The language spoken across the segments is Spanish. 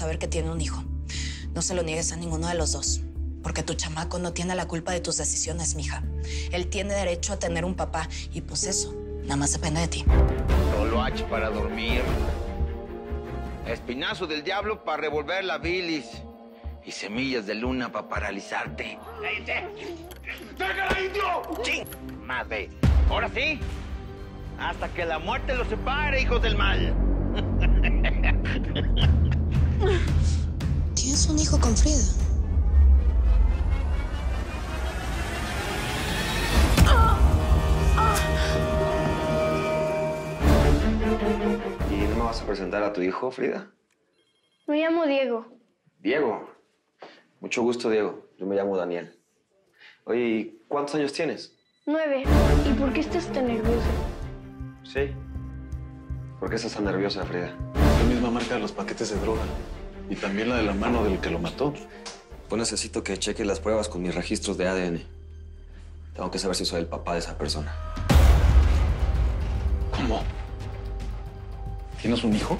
saber que tiene un hijo. No se lo niegues a ninguno de los dos, porque tu chamaco no tiene la culpa de tus decisiones, mija. Él tiene derecho a tener un papá y pues eso, nada más depende de ti. Toloach para dormir, espinazo del diablo para revolver la bilis y semillas de luna para paralizarte. ¡Cállate! ¡Déjala, indio! ¡Ching! ¡Madre! ¡Ahora sí! ¡Hasta que la muerte los separe, hijos del mal! ¿Tienes un hijo con Frida? ¿Y no me vas a presentar a tu hijo, Frida? Me llamo Diego. ¿Diego? Mucho gusto, Diego. Yo me llamo Daniel. Oye, ¿y cuántos años tienes? 9. ¿Y por qué estás tan nerviosa? Sí. ¿Por qué estás tan nerviosa, Frida? La misma marca de los paquetes de droga. Y también la de la mano del que lo mató. Pues necesito que cheque las pruebas con mis registros de ADN. Tengo que saber si soy el papá de esa persona. ¿Cómo? ¿Tienes un hijo?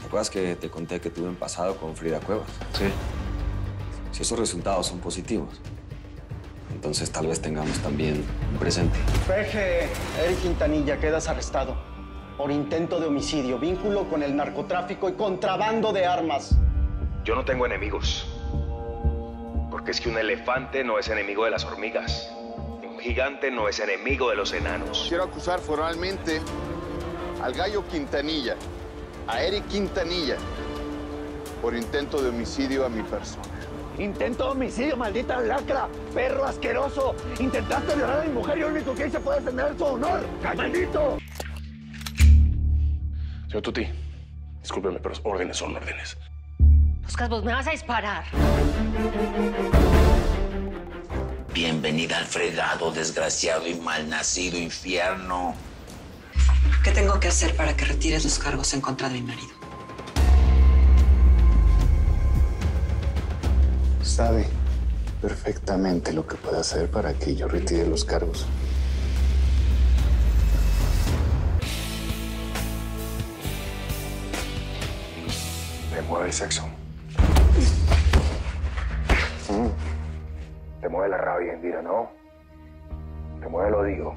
¿Te acuerdas que te conté que tuve un pasado con Frida Cuevas? Sí. Si esos resultados son positivos, entonces tal vez tengamos también un presente. Peje, Eric Quintanilla, quedas arrestado por intento de homicidio, vínculo con el narcotráfico y contrabando de armas. Yo no tengo enemigos, porque es que un elefante no es enemigo de las hormigas. Un gigante no es enemigo de los enanos. Quiero acusar formalmente al gallo Quintanilla, a Eric Quintanilla, por intento de homicidio a mi persona. Intento de homicidio, maldita lacra, perro asqueroso. Intentaste violar a mi mujer y lo único que hice fue defender su honor. ¡Maldito! Señor Tuti, discúlpeme, pero órdenes son órdenes. Oscar, vos me vas a disparar. Bienvenida al fregado, desgraciado y malnacido infierno. ¿Qué tengo que hacer para que retires los cargos en contra de mi marido? Sabe perfectamente lo que puede hacer para que yo retire los cargos. Te mueve el sexo. Te mueve la rabia, Indira, ¿no? Te mueve el odio.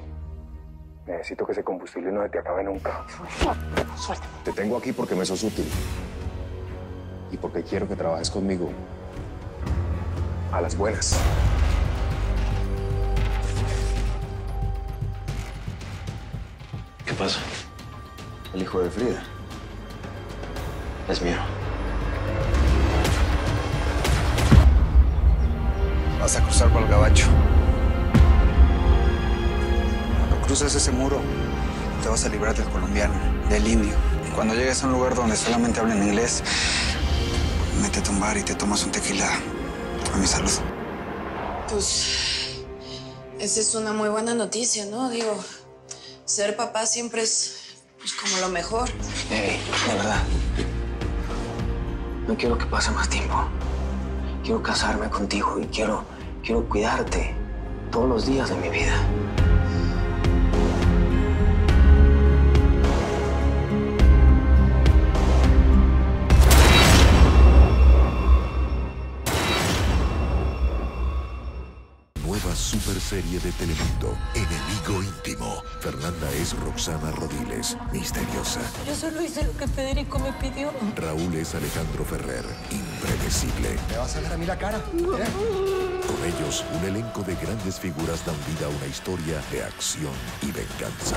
Necesito que ese combustible no se te acabe nunca. Suéltame. Te tengo aquí porque me sos útil. Y porque quiero que trabajes conmigo. A las buenas. ¿Qué pasa? El hijo de Frida es mío. Vas a cruzar por el gabacho. Cuando cruces ese muro, te vas a librar del colombiano, del indio. Y cuando llegues a un lugar donde solamente hablan inglés, métete a un bar y te tomas un tequila. A mi salud. Pues, esa es una muy buena noticia, ¿no? Digo, ser papá siempre es, pues, como lo mejor. Hey, de verdad. No quiero que pase más tiempo. Quiero casarme contigo y quiero cuidarte todos los días de mi vida. Super serie de Telemundo, Enemigo Íntimo. Fernanda es Roxana Rodríguez, misteriosa. Yo solo hice lo que Federico me pidió. Raúl es Alejandro Ferrer, impredecible. ¿Me vas a ver a mí la cara? No. ¿Eh? Con ellos, un elenco de grandes figuras dan vida a una historia de acción y venganza.